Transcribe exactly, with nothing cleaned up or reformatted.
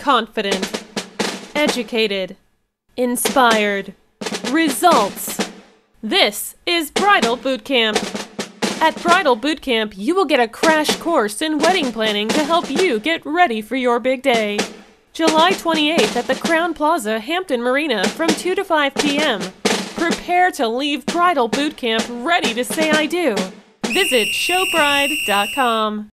confident, educated, inspired, results. This is Bridal Boot Camp. At Bridal Boot Camp, you will get a crash course in wedding planning to help you get ready for your big day. July twenty-eighth at the Crowne Plaza Hampton Marina from two to five p m Prepare to leave Bridal Boot Camp ready to say I do. Visit show bride dot com.